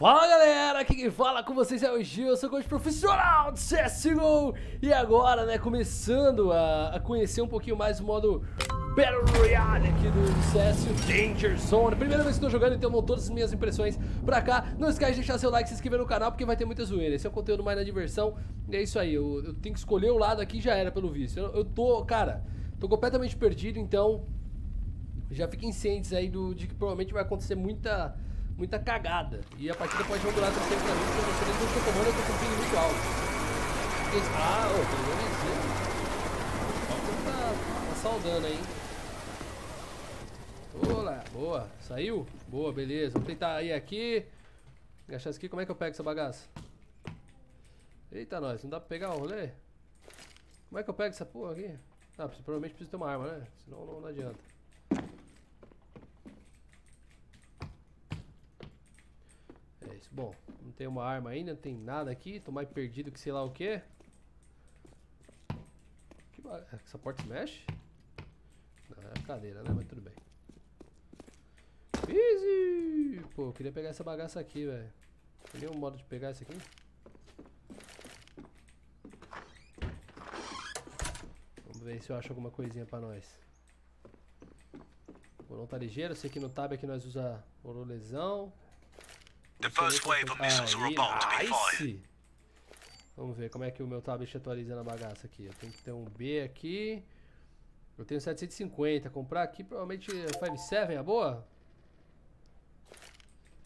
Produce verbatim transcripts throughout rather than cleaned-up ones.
Fala galera, aqui quem fala com vocês é o Gil, eu sou coach profissional de C S G O. E agora, né, começando a, a conhecer um pouquinho mais o modo Battle Royale aqui do, do C S, o Danger Zone. Primeira vez que estou jogando, então vou todas as minhas impressões pra cá. Não esquece de deixar seu like, se inscrever no canal, porque vai ter muita zoeira. Esse é o conteúdo mais na diversão. E é isso aí, eu, eu tenho que escolher o lado aqui, já era pelo visto. Eu, eu tô, cara, tô completamente perdido, então já fiquem cientes aí do, de que provavelmente vai acontecer muita... muita cagada. E a partida pode não durar tanto tempo pra mim, porque eu não sei nem se eu tô tomando, eu tô com um ping muito alto. Ah, ô, pelo menos isso. Tá, tá saudando aí. Olá, boa. Saiu? Boa, beleza. Vamos tentar ir aqui. Achar isso aqui. Como é que eu pego essa bagaça? Eita, nós. Não dá pra pegar o rolê? Como é que eu pego essa porra aqui? Ah, provavelmente preciso ter uma arma, né? Senão não, não adianta. Bom, não tem uma arma ainda, não tem nada aqui. Tô mais perdido que sei lá o que. Essa porta mexe? Não, é cadeira, né? Mas tudo bem. Easy! Pô, eu queria pegar essa bagaça aqui, velho. Tem nenhum modo de pegar essa aqui? Vamos ver se eu acho alguma coisinha pra nós. O não tá ligeiro, eu sei que no tab aqui nós usa orolesão. The first wave of missiles are about to be fired. Vamos ver como é que o meu tablet atualiza na bagaça aqui. Eu tenho que ter um B aqui. Eu tenho setecentos e cinquenta. Comprar aqui provavelmente cinco sete, a boa?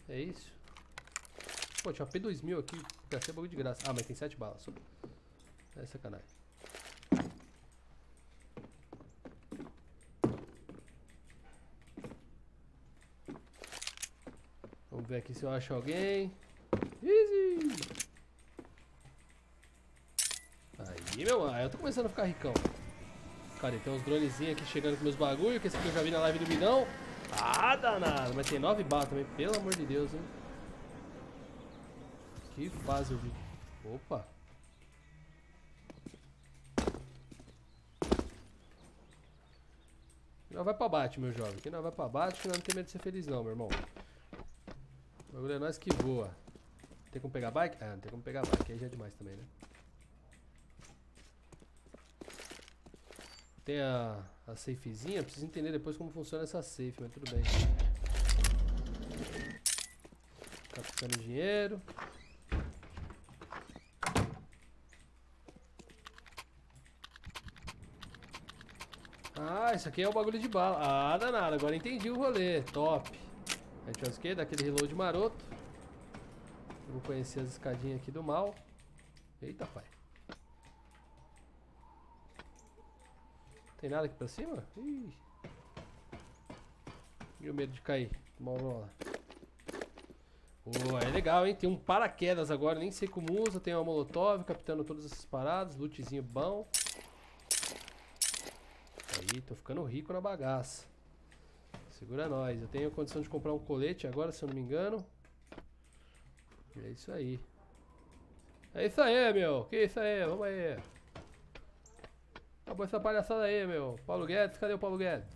É isso. Pô, tinha uma P dois mil aqui. Gastei bagulho de graça. Ah, mas tem sete balas. É sacanagem. Vamos ver aqui se eu acho alguém. Easy! Aí, meu mano, eu tô começando a ficar ricão. Cara, tem uns dronezinhos aqui chegando com meus bagulho, que esse aqui eu já vi na live do Midão. Ah, danado! Mas tem nove balas também, pelo amor de Deus, hein? Que fase eu vi. Opa! Já vai pra bate, meu jovem. Quem não vai pra bate, que não tem medo de ser feliz não, meu irmão. O bagulho é nós que voa. Tem como pegar bike? Ah, não tem como pegar bike, aí já é demais também, né? Tem a, a safezinha, preciso entender depois como funciona essa safe, mas tudo bem. Captando dinheiro. Ah, isso aqui é o bagulho de bala. Ah, danado, agora entendi o rolê, top. A gente faz o que? Dá aquele reload maroto. Eu vou conhecer as escadinhas aqui do mal. Eita, pai. Tem nada aqui pra cima? Ih. E o medo de cair. Bom, vamos lá. Oh, é legal, hein? Tem um paraquedas agora, nem sei como usa. Tem uma molotov, captando todas essas paradas. Lootzinho bom. Aí, tô ficando rico na bagaça. Segura nós, eu tenho condição de comprar um colete agora, se eu não me engano. E é isso aí. É isso aí, meu. Que isso aí, vamos aí. Acabou essa palhaçada aí, meu. Paulo Guedes, cadê o Paulo Guedes?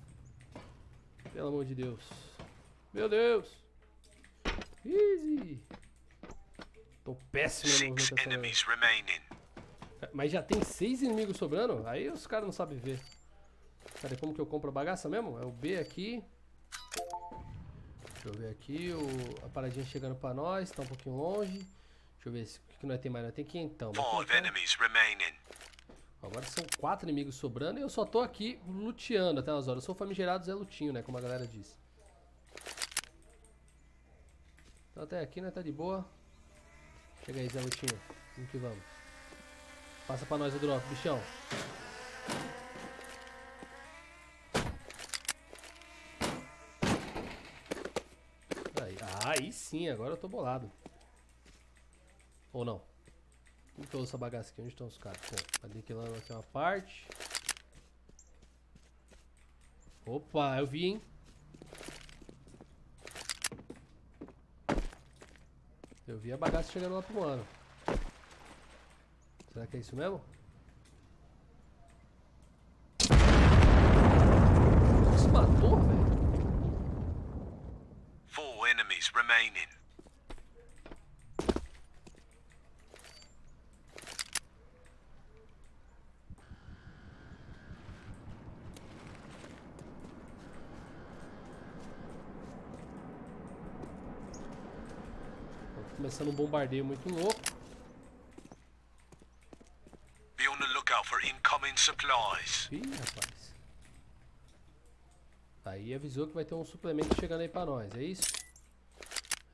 Pelo amor de Deus. Meu Deus. Easy. Tô péssimo na movimentação. Mas já tem seis inimigos sobrando? Aí os caras não sabem ver. Cadê como que eu compro a bagaça mesmo? É o B aqui. Deixa eu ver aqui, o, a paradinha chegando pra nós, tá um pouquinho longe. Deixa eu ver se, o que nós tem mais, nós tem quentão. Agora são quatro inimigos sobrando e eu só tô aqui luteando até umas horas. Eu sou famigerado Zé Lutinho, né, como a galera diz. Então até aqui, né, tá de boa. Chega aí, Zé Lutinho, vamos que vamos. Passa pra nós o drop, bichão. Aí sim, agora eu tô bolado. Ou não? Como que eu uso essa bagaça aqui? Onde estão os caras? Pô, aniquilando aqui uma parte. Opa, eu vi, hein? Eu vi a bagaça chegando lá pro mano. Será que é isso mesmo? Isso matou, velho? começando um bombardeio muito louco. Be on the lookout for incoming supplies. Ih, rapaz. Aí avisou que vai ter um suplemento chegando aí pra nós, é isso?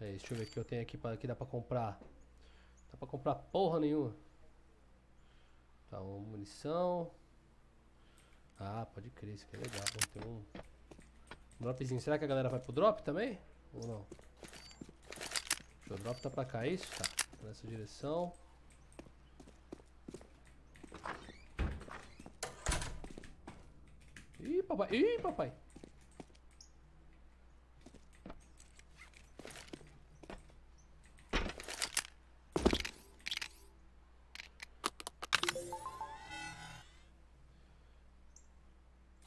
É isso, deixa eu ver o que eu tenho aqui pra, que dá pra comprar. Dá pra comprar porra nenhuma. Tá, uma munição. Ah, pode crer, isso aqui é legal. Vamos ter um dropzinho. Será que a galera vai pro drop também? Ou não? O drop tá pra cá, é isso? Tá, nessa direção. Ih, papai! Ih, papai!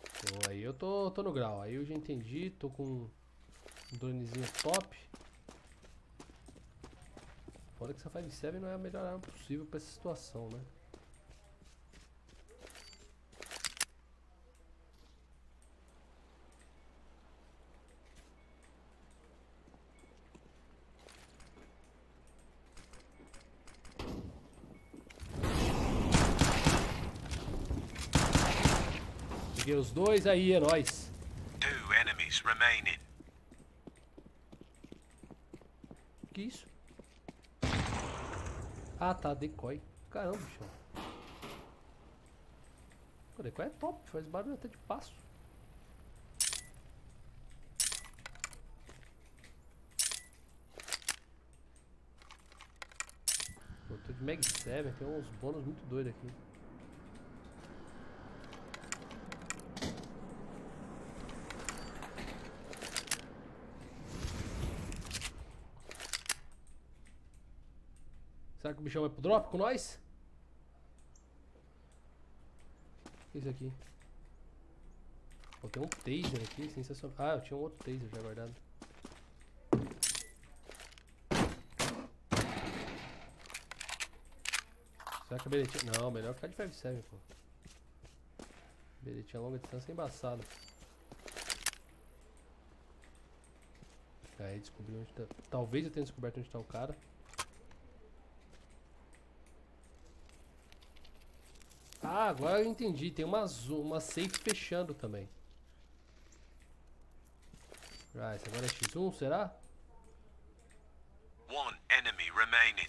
Pô, aí eu tô, tô no grau. Aí eu já entendi. Tô com um dronezinho top. Fora que essa cinco sete não é a melhor arma possível pra essa situação, né? Peguei os dois, aí é nóis. Two enemies remaining. Que isso? Ah tá, decoy. Caramba, bicho. O decoy é top, faz barulho até de passo. Eu tô de mag sete, tem uns bônus muito doidos aqui. Será que o bichão vai pro drop com nós? O que é isso aqui? Pô, tem um taser aqui, sensacional. Ah, eu tinha um outro taser já guardado. Será que a beletinha... Não, melhor ficar de cinco sete, pô. Beletinha a longa distância é embaçada. Aí descobri onde tá... Talvez eu tenha descoberto onde tá o cara. Ah, agora eu entendi. Tem uma, uma safe fechando também. Ah, esse agora é xis um, será? One enemy remaining.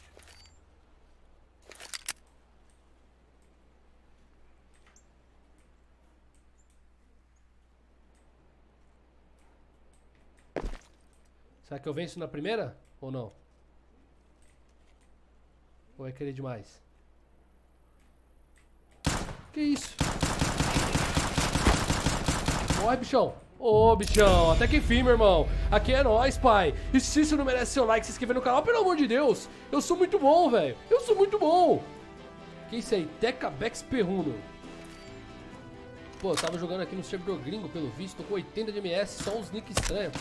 Será que eu venço na primeira? Ou não? Ou é querer demais? Que isso? Oi, bichão. Ô, bichão, até que fim, meu irmão. Aqui é nóis, pai. E se isso não merece seu like, se inscrever no canal, pelo amor de Deus. Eu sou muito bom, velho. Eu sou muito bom. Que isso aí? Tecabex Perruno. Pô, eu tava jogando aqui no servidor gringo, pelo visto. Tô com oitenta de M S, só uns nick estranhos.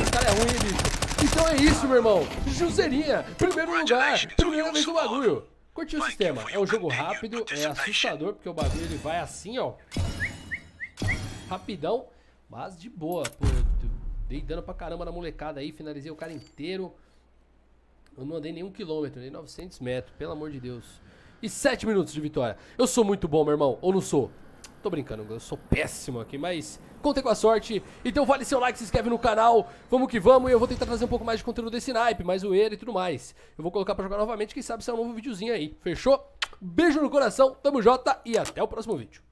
Esse cara é ruim, hein, bicho? Então é isso, meu irmão. Juserinha, primeiro lugar. Primeira vez no bagulho. Curtiu o sistema, é um jogo rápido, é assustador, porque o bagulho ele vai assim, ó, rapidão, mas de boa. Pô, dei dano pra caramba na molecada aí, finalizei o cara inteiro, eu não andei nem um quilômetro, nem novecentos metros, pelo amor de Deus, e sete minutos de vitória. Eu sou muito bom, meu irmão, ou não sou? Tô brincando, eu sou péssimo aqui, mas contem com a sorte. Então vale seu like, se inscreve no canal, vamos que vamos. E eu vou tentar trazer um pouco mais de conteúdo desse naipe, mais zoeira e tudo mais. Eu vou colocar pra jogar novamente, quem sabe sai um novo videozinho aí, fechou? Beijo no coração, tamo jota e até o próximo vídeo.